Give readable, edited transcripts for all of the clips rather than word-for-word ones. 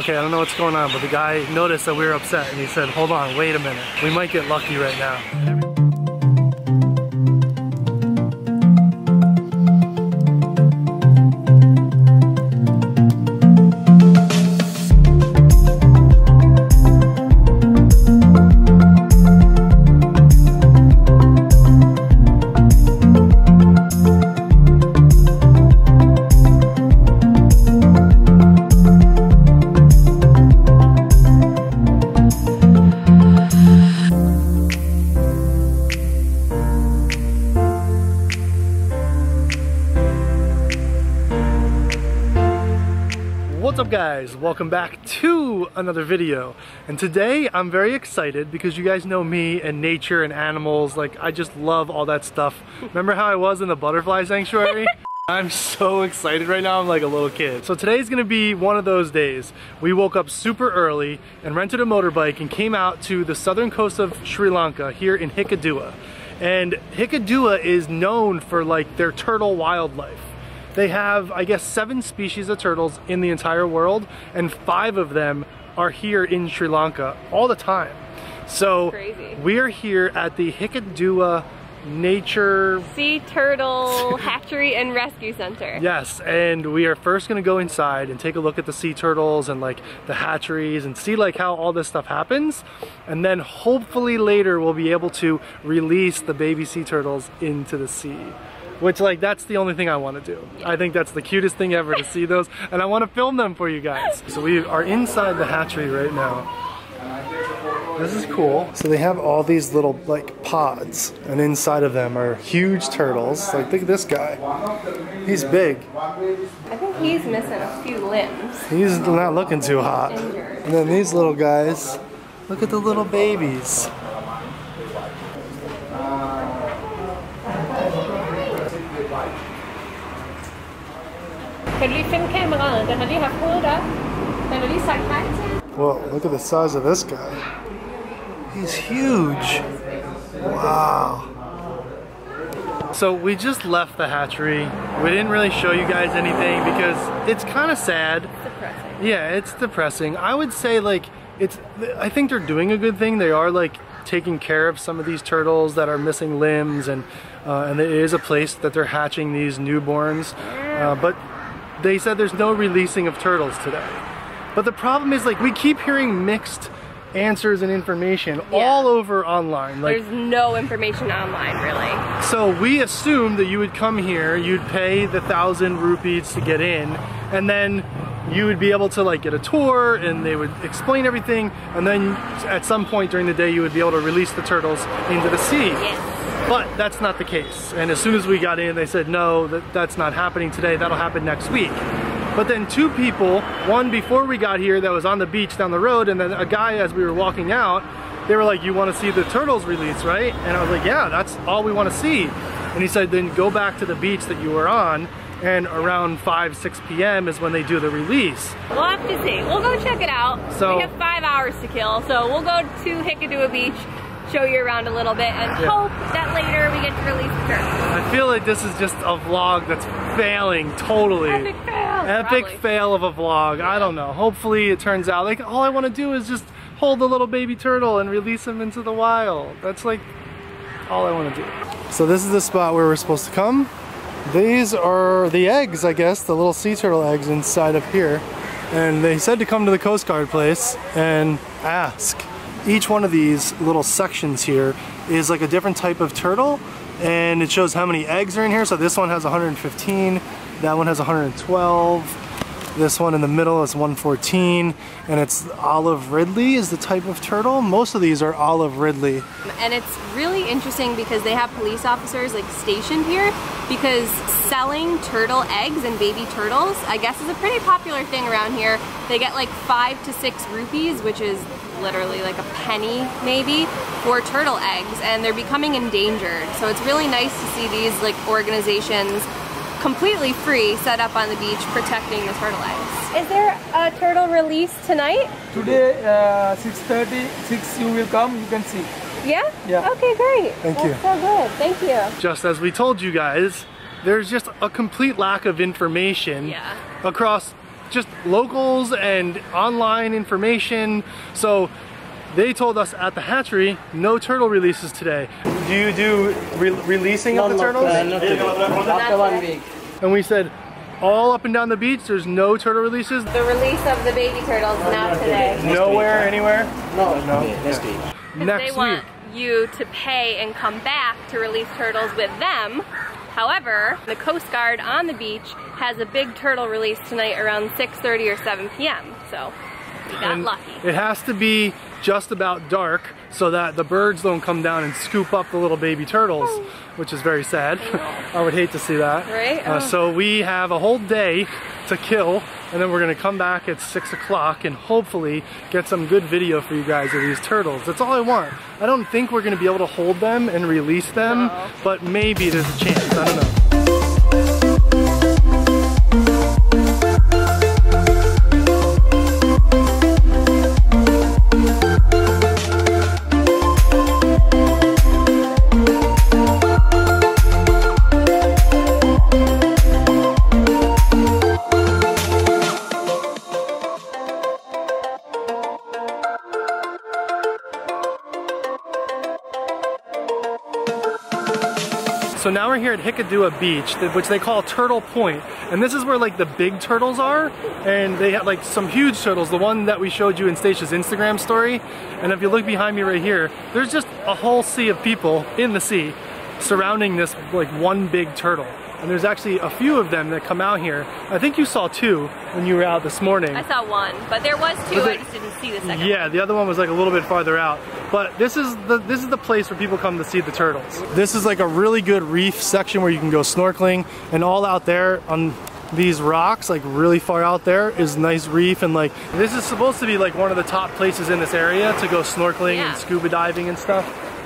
Okay, I don't know what's going on, but the guy noticed that we were upset and he said, hold on, wait a minute. We might get lucky right now. What's up guys, welcome back to another video, and today I'm very excited because you guys know me and nature and animals, like I just love all that stuff. Remember how I was in the butterfly sanctuary? I'm so excited right now, I'm like a little kid. So today's gonna be one of those days. We woke up super early and rented a motorbike and came out to the southern coast of Sri Lanka here in Hikkaduwa. And Hikkaduwa is known for like their turtle wildlife. They have, I guess, 7 species of turtles in the entire world, and 5 of them are here in Sri Lanka all the time. So we are here at the Hikkaduwa Nature Sea Turtle Hatchery and Rescue Center. Yes, and we are first going to go inside and take a look at the sea turtles and like the hatcheries and see like how all this stuff happens, and then hopefully later we'll be able to release the baby sea turtles into the sea. Which, like, that's the only thing I want to do. I think that's the cutest thing ever to see those, and I want to film them for you guys. So we are inside the hatchery right now. This is cool. So they have all these little, like, pods, and inside of them are huge turtles. Like, look at this guy. He's big. I think he's missing a few limbs. He's not looking too hot. And then these little guys, look at the little babies. Well, look at the size of this guy. He's huge. Wow. So we just left the hatchery. We didn't really show you guys anything because it's kind of sad. It's depressing. Yeah, it's depressing. I would say like I think they're doing a good thing. They are like taking care of some of these turtles that are missing limbs, and it is a place that they're hatching these newborns. But they said there's no releasing of turtles today. But the problem is like we keep hearing mixed answers and information all over online. Like, there's no information online really. So we assumed that you would come here, you'd pay the 1,000 rupees to get in, and then you would be able to like get a tour and they would explain everything, and then at some point during the day you would be able to release the turtles into the sea. Yes. But that's not the case. And as soon as we got in, they said, no, that's not happening today. That'll happen next week. But then 2 people, one before we got here that was on the beach down the road, and then a guy as we were walking out, they were like, you want to see the turtles release, right? And I was like, yeah, that's all we want to see. And he said, then go back to the beach that you were on, and around 5, 6 p.m. is when they do the release. We'll have to see. We'll go check it out. So we have 5 hours to kill, so we'll go to Hikkaduwa Beach, show you around a little bit, and hope that later we get to release the turtles. I feel like this is just a vlog that's failing totally. Epic fail. Epic fail of a vlog. Yeah. I don't know. Hopefully it turns out like all I want to do is just hold the little baby turtle and release him into the wild. That's like all I want to do. So this is the spot where we're supposed to come. These are the eggs, I guess, the little sea turtle eggs inside of here. And they said to come to the Coast Guard place and ask. Each one of these little sections here is like a different type of turtle, and it shows how many eggs are in here. So this one has 115, that one has 112, this one in the middle is 114, and it's Olive Ridley is the type of turtle. Most of these are Olive Ridley. And it's really interesting because they have police officers like stationed here because selling turtle eggs and baby turtles, I guess, is a pretty popular thing around here. They get like 5 to 6 rupees, which is literally like a penny maybe, for turtle eggs, and they're becoming endangered. So it's really nice to see these like organizations completely free set up on the beach protecting the turtle eggs. Is there a turtle release tonight? Today 6:30 you will come, you can see. Yeah? Yeah. Okay, great. Thank you. That's so good. Thank you. Just as we told you guys, there's just a complete lack of information across just locals and online information. So they told us at the hatchery, no turtle releases today. Do you do releasing of the turtles? Not today. After 1 week. And we said, all up and down the beach, there's no turtle releases. The release of the baby turtles, not today. Nowhere, anywhere? No. Next week. Next week. They want you to pay and come back to release turtles with them. However, the Coast Guard on the beach has a big turtle release tonight around 6:30 or 7 p.m. So we got lucky. It has to be just about dark so that the birds don't come down and scoop up the little baby turtles, which is very sad. I would hate to see that. Right? Oh. So we have a whole day to kill, and then we're gonna come back at 6 o'clock and hopefully get some good video for you guys of these turtles. That's all I want. I don't think we're gonna be able to hold them and release them, but maybe there's a chance, I don't know. So now we're here at Hikkaduwa Beach, which they call Turtle Point. And this is where like the big turtles are. And they have like some huge turtles, the one that we showed you in Stacia's Instagram story. And if you look behind me right here, there's just a whole sea of people in the sea surrounding this like one big turtle. And there's actually a few of them that come out here. I think you saw two when you were out this morning. I saw one, but there was two, I just didn't see the second one. Yeah, the other one was like a little bit farther out. But this is the place where people come to see the turtles. This is like a really good reef section where you can go snorkeling, and all out there on these rocks, like really far out there, is nice reef, and like this is supposed to be like one of the top places in this area to go snorkeling and scuba diving and stuff.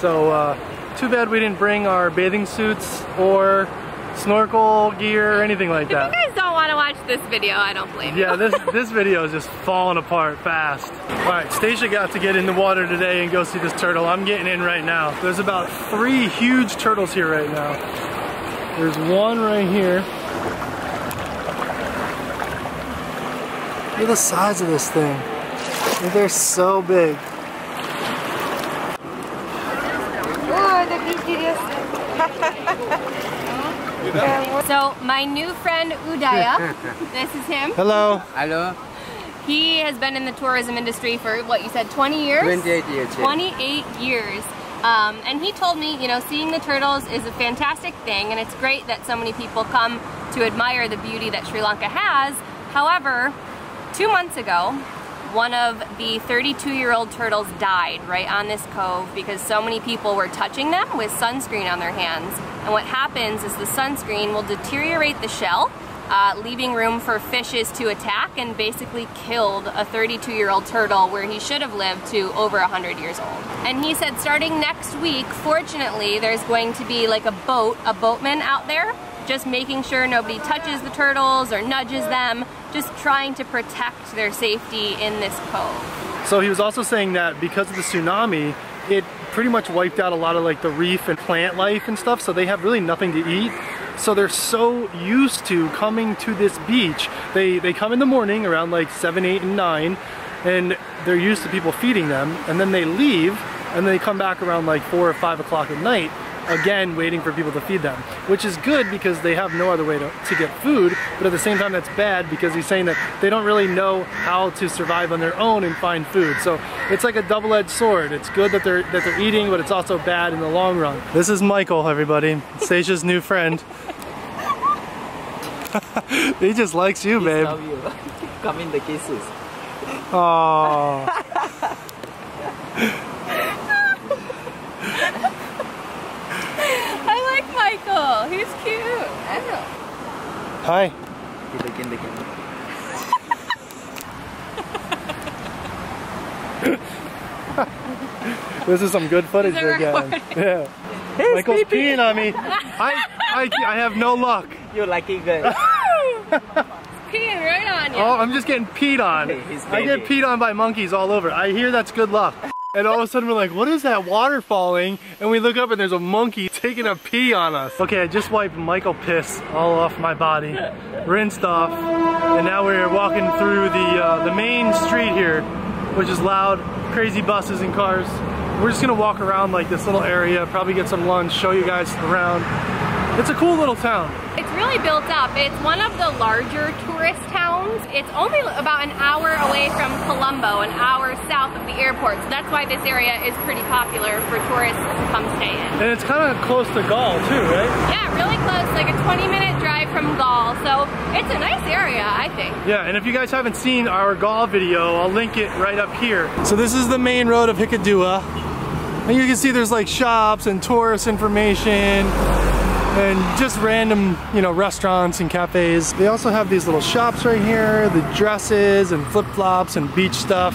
So too bad we didn't bring our bathing suits or snorkel gear or anything like that. If you guys don't want to watch this video, I don't blame you. Yeah, this video is just falling apart fast. All right, Stacia got to get in the water today and go see this turtle. I'm getting in right now. There's about 3 huge turtles here right now. There's one right here. Look at the size of this thing. They're so big. So my new friend Udaya, this is him. Hello. Hello. He has been in the tourism industry for what you said, 20 years? 28 years. 28 years. And he told me, you know, seeing the turtles is a fantastic thing, and it's great that so many people come to admire the beauty that Sri Lanka has. However, 2 months ago, one of the 32-year-old turtles died right on this cove because so many people were touching them with sunscreen on their hands. And what happens is the sunscreen will deteriorate the shell, leaving room for fishes to attack, and basically killed a 32-year-old turtle where he should have lived to over 100 years old. And he said starting next week, fortunately, there's going to be like a boatman out there, just making sure nobody touches the turtles or nudges them, just trying to protect their safety in this cove. So he was also saying that because of the tsunami, it pretty much wiped out a lot of like the reef and plant life and stuff, so they have really nothing to eat. So they're so used to coming to this beach. They come in the morning around like 7, 8, and 9, and they're used to people feeding them, and then they leave, and they come back around like 4 or 5 o'clock at night, again waiting for people to feed them. Which is good because they have no other way to get food, but at the same time that's bad because he's saying that they don't really know how to survive on their own and find food. So it's like a double-edged sword. It's good that they're eating, but it's also bad in the long run. This is Michael, everybody. Stacia's new friend. He just likes you, babe. Love you. Come in the kisses. Aww. Michael, he's cute. I don't know. Hi. This is some good footage they're getting. Yeah. He's Michael's peeing on me. I have no luck. You're lucky, good. Peeing right on you. Oh, I'm just getting peed on. I get peed on by monkeys all over. I hear that's good luck. And all of a sudden we're like, what is that water falling? And we look up and there's a monkey taking a pee on us. Okay, I just wiped Michael piss all off my body, rinsed off, and now we're walking through the main street here, which is loud, crazy buses and cars. We're just gonna walk around like this little area, probably get some lunch, show you guys around. It's a cool little town. It's really built up. It's one of the larger tourist towns. It's only about an hour away from Colombo, an hour south of the airport. So that's why this area is pretty popular for tourists to come stay in. And it's kind of close to Galle too, right? Yeah, really close, like a 20-minute drive from Galle. So it's a nice area, I think. Yeah, and if you guys haven't seen our Galle video, I'll link it right up here. So this is the main road of Hikkaduwa. And you can see there's like shops and tourist information. And just random, you know, restaurants and cafes. They also have these little shops right here, the dresses and flip-flops and beach stuff.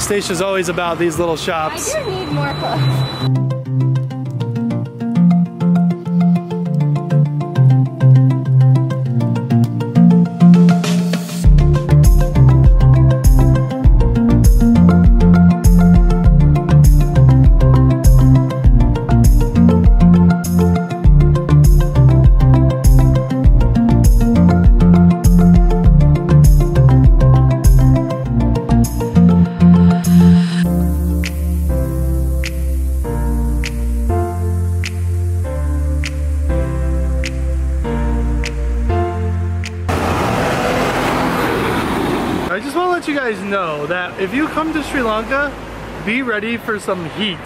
Stacia's always about these little shops. I do need more know that if you come to Sri Lanka, be ready for some heat.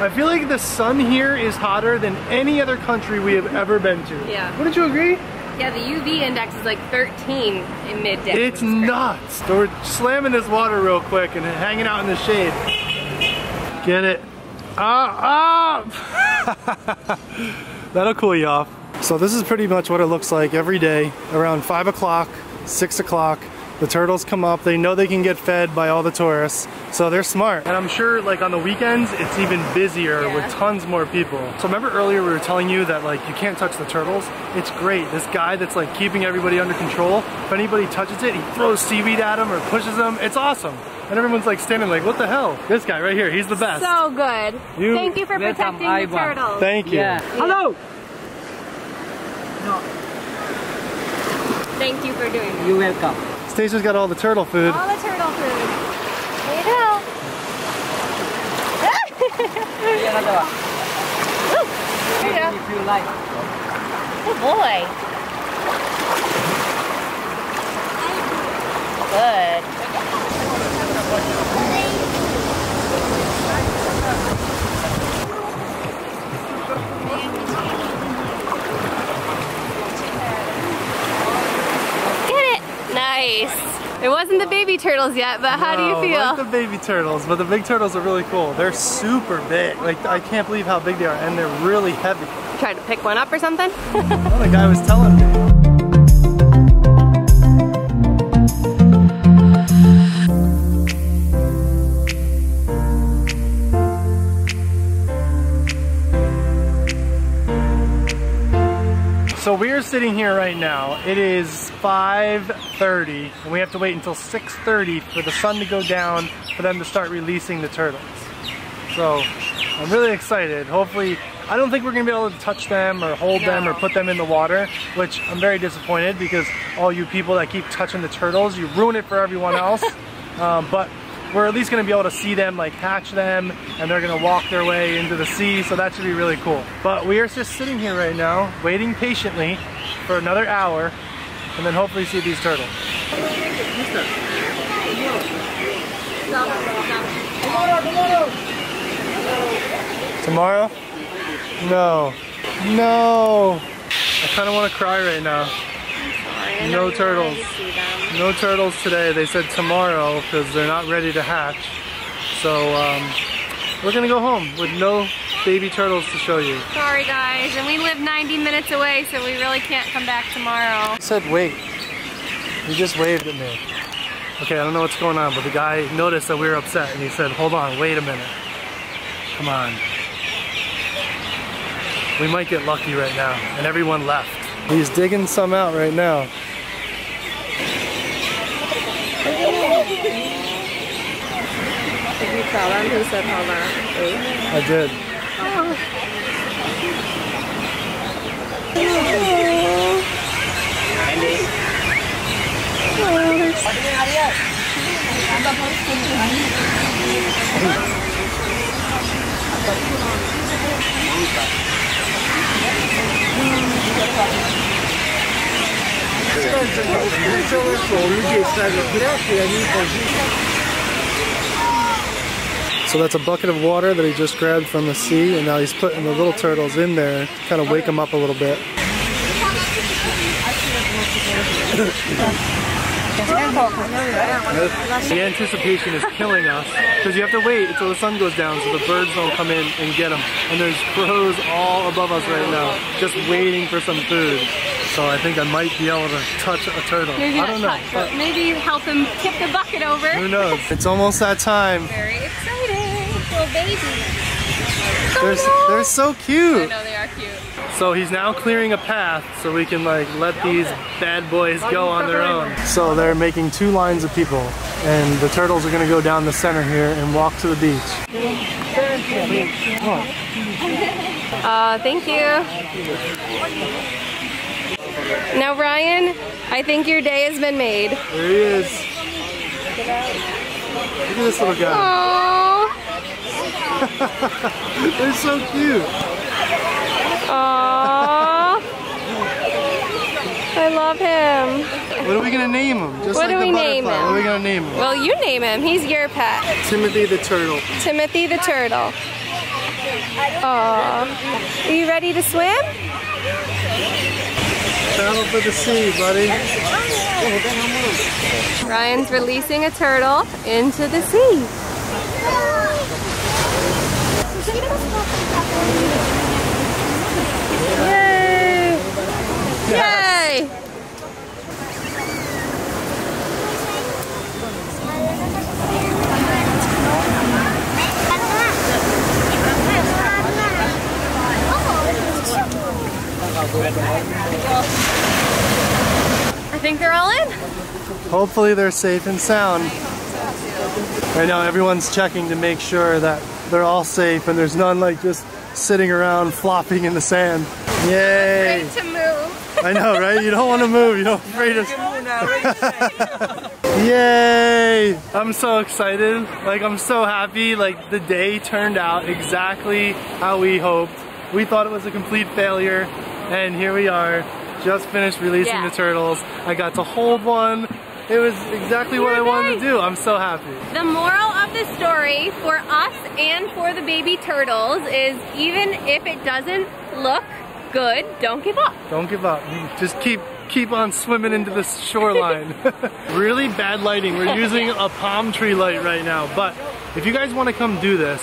I feel like the sun here is hotter than any other country we have ever been to. Yeah. Wouldn't you agree? Yeah, the UV index is like 13 in midday. It's nuts. So we're slamming this water real quick and hanging out in the shade. Get it? Up! That'll cool you off. So this is pretty much what it looks like every day around 5 o'clock, 6 o'clock. The turtles come up, they know they can get fed by all the tourists, so they're smart. And I'm sure like on the weekends, it's even busier with tons more people. So remember earlier we were telling you that like you can't touch the turtles? It's great, this guy that's like keeping everybody under control, if anybody touches it, he throws seaweed at them or pushes them, it's awesome. And everyone's like standing like, what the hell? This guy right here, he's the best. So good. Thank you for protecting the turtles. Thank you. Yeah. Hello! No. Thank you for doing that. You're welcome. Stacia's got all the turtle food. All the turtle food. There you go. There you go. Good boy. Good. It wasn't the baby turtles yet, but how do you feel? No, not the baby turtles, but the big turtles are really cool. They're super big. Like, I can't believe how big they are, and they're really heavy. Try to pick one up or something? Well, the guy was telling me. So we are sitting here right now. It is 5:30 and we have to wait until 6:30 for the sun to go down for them to start releasing the turtles. So I'm really excited. Hopefully, I don't think we're gonna be able to touch them or hold them or put them in the water, which I'm very disappointed because all you people that keep touching the turtles, you ruin it for everyone else. But we're at least gonna be able to see them, like hatch them, and they're gonna walk their way into the sea, so that should be really cool. But we are just sitting here right now, waiting patiently for another hour, and then hopefully see these turtles. Tomorrow? No. No! I kinda wanna cry right now. No turtles. No turtles today. They said tomorrow because they're not ready to hatch. So we're gonna go home with no baby turtles to show you. Sorry guys, and we live 90 minutes away, so we really can't come back tomorrow. I said wait. He just waved at me. Okay, I don't know what's going on, but the guy noticed that we were upset and he said, hold on, wait a minute. Come on. We might get lucky right now. And everyone left. He's digging some out right now. Thailand? Who said Thailand? I did. Oh. So that's a bucket of water that he just grabbed from the sea, and now he's putting the little turtles in there to kind of wake them up a little bit. The anticipation is killing us because you have to wait until the sun goes down so the birds don't come in and get them. And there's crows all above us right now, just waiting for some food. So I think I might be able to touch a turtle. Maybe I don't know. But maybe help him tip the bucket over. Who knows? It's almost that time. Very exciting. Little babies. They're so cute. I know they are cute. So he's now clearing a path so we can like let these bad boys go on their own. So they're making two lines of people, and the turtles are gonna go down the center here and walk to the beach. Thank you. Now, Ryan, I think your day has been made. There he is. Look at this little guy. Aww. They're so cute. Aww. I love him. What are we going to name him? Just what like do we name him? What are we going to name him? Well, you name him. He's your pet. Timothy the turtle. Timothy the turtle. Aww. Are you ready to swim? Battle for the sea, buddy. Ryan's releasing a turtle into the sea. Yay! Yay! I think they're all in. Hopefully they're safe and sound. Right now everyone's checking to make sure that they're all safe and there's none like just sitting around flopping in the sand. Yay! I'm afraid to move. I know, right? You don't want to move. You don't afraid to move now. Yay! I'm so excited. Like I'm so happy. Like the day turned out exactly how we hoped. We thought it was a complete failure. And here we are, just finished releasing the turtles. I got to hold one. It was exactly what I wanted to do. I'm so happy. The moral of the story for us and for the baby turtles is even if it doesn't look good, don't give up. Don't give up. You just keep on swimming into the shoreline. Really bad lighting. We're using a palm tree light right now. But if you guys want to come do this,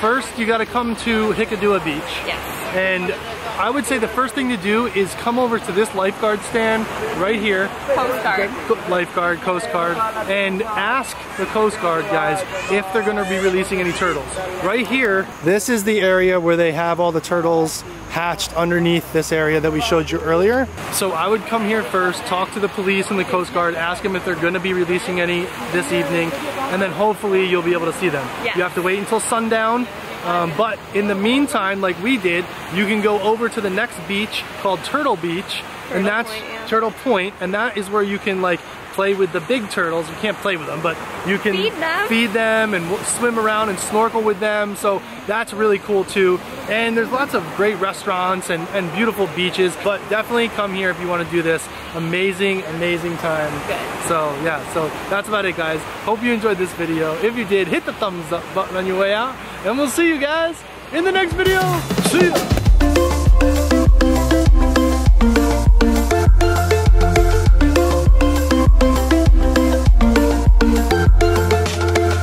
first you got to come to Hikkaduwa Beach. Yes. And I would say the first thing to do is come over to this lifeguard stand right here. Coast Guard. Lifeguard, Coast Guard. And ask the Coast Guard guys if they're going to be releasing any turtles. Right here, this is the area where they have all the turtles hatched underneath this area that we showed you earlier. So I would come here first, talk to the police and the Coast Guard, ask them if they're going to be releasing any this evening, and then hopefully you'll be able to see them. Yes. You have to wait until sundown. But in the meantime, like we did, you can go over to the next beach called Turtle Beach, Turtle Point, and that is where you can like play with the big turtles. You can't play with them, but you can feed them and swim around and snorkel with them. So that's really cool too. And there's lots of great restaurants and beautiful beaches, but definitely come here if you want to do this. Amazing, amazing time. Okay. So yeah, so that's about it guys. Hope you enjoyed this video. If you did, hit the thumbs up button on your way out, and we'll see you guys in the next video. See ya.